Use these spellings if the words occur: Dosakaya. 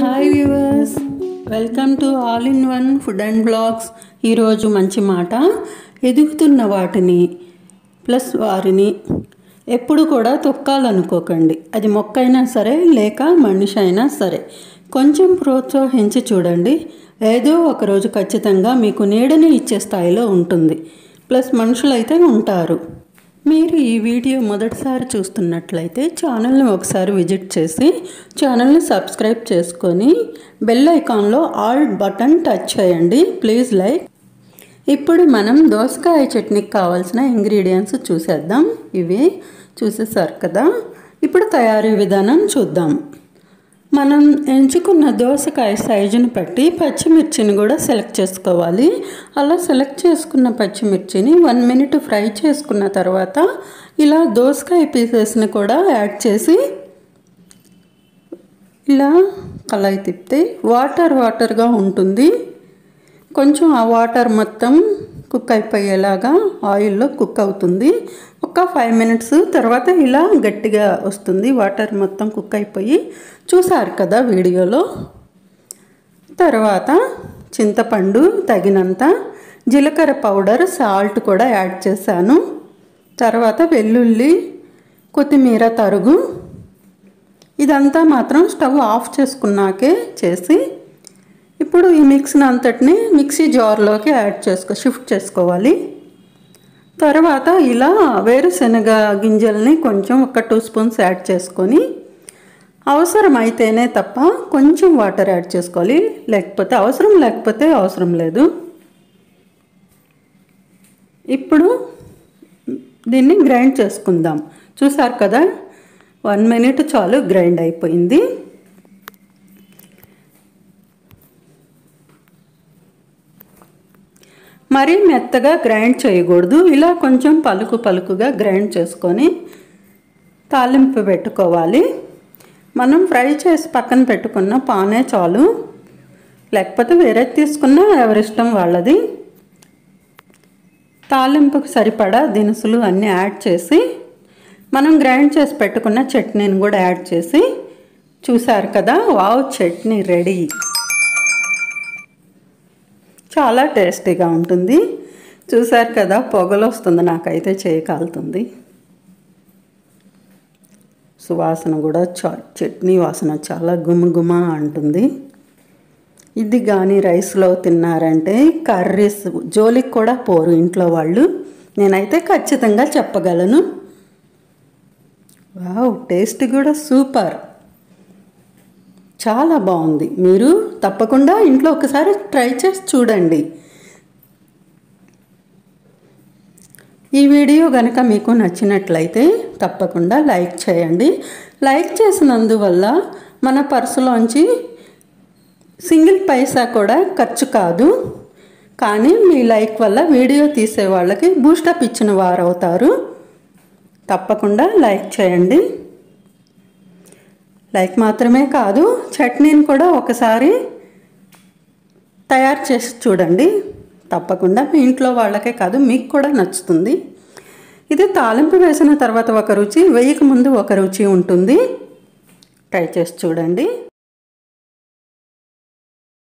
Hi viewers, welcome to all in one food and blogs. ఈరోజు మంచి మాట. ఎదుగుతున్న వాటిని ప్లస్ వారిని ఎప్పుడు కూడా తొక్కాలనుకోకండి. అది మొక్క అయినా సరే లేక మనిషి అయినా సరే, కొంచెం ప్రోత్సహించి చూడండి. ఏదో ఒకరోజు ఖచ్చితంగా మీకు నీడని ఇచ్చే స్థాయిలో ఉంటుంది. ప్లస్ మనుషులైతే ఉంటారు. మీరు ఈ వీడియో మొదటిసారి చూస్తున్నట్లయితే ఛానల్ని ఒకసారి విజిట్ చేసి ఛానల్ని సబ్స్క్రైబ్ చేసుకొని బెల్ ఐకాన్లో ఆల్ బటన్ టచ్ చేయండి. Please like. ఇప్పుడు మనం దోసకాయ చట్నీకి కావాల్సిన ఇంగ్రీడియంట్స్ చూసేద్దాం. ఇవి చూసేసారు కదా, ఇప్పుడు తయారీ విధానం చూద్దాం. మనం ఎంచుకున్న దోసకాయ సైజును బట్టి పచ్చిమిర్చిని కూడా సెలెక్ట్ చేసుకోవాలి. అలా సెలెక్ట్ చేసుకున్న పచ్చిమిర్చిని 1 నిమిషం ఫ్రై చేసుకున్న తర్వాత ఇలా దోసకాయ పీసెస్ని కూడా యాడ్ చేసి ఇలా కలాయి తిప్పితే వాటర్గా ఉంటుంది. కొంచెం ఆ వాటర్ మొత్తం కుక్ అయిపోయేలాగా ఆయిల్లో కుక్ అవుతుంది. ఒక 5 నిమిషాల తర్వాత ఇలా గట్టిగా వస్తుంది. వాటర్ మొత్తం కుక్ అయిపోయి చూసారు కదా వీడియోలో. తర్వాత చింతపండు తగినంత, జీలకర్ర పౌడర్, సాల్ట్ కూడా యాడ్ చేశాను. తర్వాత వెల్లుల్లి, కొత్తిమీర తరుగు. ఇదంతా మాత్రం స్టవ్ ఆఫ్ చేసుకున్నాకే చేసి ఇప్పుడు ఈ మిక్స్ని అంతటిని మిక్సీ జార్లోకి షిఫ్ట్ చేసుకోవాలి. తర్వాత ఇలా వేరుశనగ గింజల్ని కొంచెం 1-2 స్పూన్స్ యాడ్ చేసుకొని అవసరమైతేనే తప్ప కొంచెం వాటర్ యాడ్ చేసుకోవాలి. లేకపోతే అవసరం లేకపోతే అవసరం లేదు. ఇప్పుడు దీన్ని గ్రైండ్ చేసుకుందాం. చూసారు కదా, 1 నిమిషం చాలు, గ్రైండ్ అయిపోయింది. మరీ మెత్తగా గ్రైండ్ చేయకూడదు. ఇలా కొంచెం పలుకుగా గ్రైండ్ చేసుకొని తాలింపు పెట్టుకోవాలి. మనం ఫ్రై చేసి పక్కన పెట్టుకున్న పానే చాలు, లేకపోతే వేరే తీసుకున్నా ఎవరిష్టం వాళ్ళది. తాలింపుకు సరిపడా దినుసులు అన్నీ యాడ్ చేసి మనం గ్రైండ్ చేసి పెట్టుకున్న చట్నీని కూడా యాడ్ చేసి చూసారు కదా, వావ్, చట్నీ రెడీ. చాలా టేస్టీగా ఉంటుంది. చూసారు కదా, పొగలు వస్తుంది, నాకైతే చేయి కాలుతుంది. సువాసన కూడా చట్నీ వాసన చాలా గుమగుమ అంటుంది. ఇది కానీ రైస్లో తిన్నారంటే కర్రీస్ జోలికి కూడా పోరు ఇంట్లో వాళ్ళు. నేనైతే ఖచ్చితంగా చెప్పగలను. వావ్, టేస్ట్ కూడా సూపర్, చాలా బాగుంది. మీరు తప్పకుండా ఇంట్లో ఒకసారి ట్రై చేసి చూడండి. ఈ వీడియో కనుక మీకు నచ్చినట్లయితే తప్పకుండా లైక్ చేయండి. లైక్ చేసినందువల్ల మన పర్సులోంచి సింగిల్ పైసా కూడా ఖర్చు కాదు. కానీ మీ లైక్ వల్ల వీడియో తీసే వాళ్ళకి బూస్టప్ ఇచ్చిన వారు అవుతారు. తప్పకుండా లైక్ చేయండి. లైక్ మాత్రమే కాదు, చట్నీని కూడా ఒకసారి తయారు చేసి చూడండి. తప్పకుండా మీ ఇంట్లో వాళ్ళకే కాదు మీకు కూడా నచ్చుతుంది. ఇది తాలింపు వేసిన తర్వాత ఒక రుచి, వేయకముందు ఒక రుచి ఉంటుంది. ట్రై చేసి చూడండి.